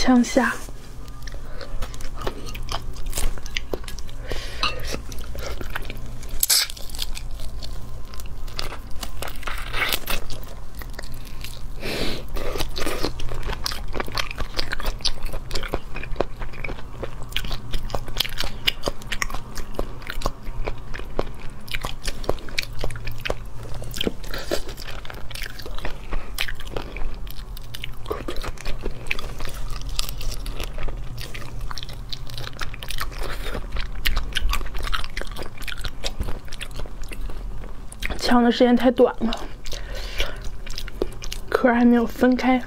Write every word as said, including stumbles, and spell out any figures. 枪下。呛的时间太短了，壳还没有分开。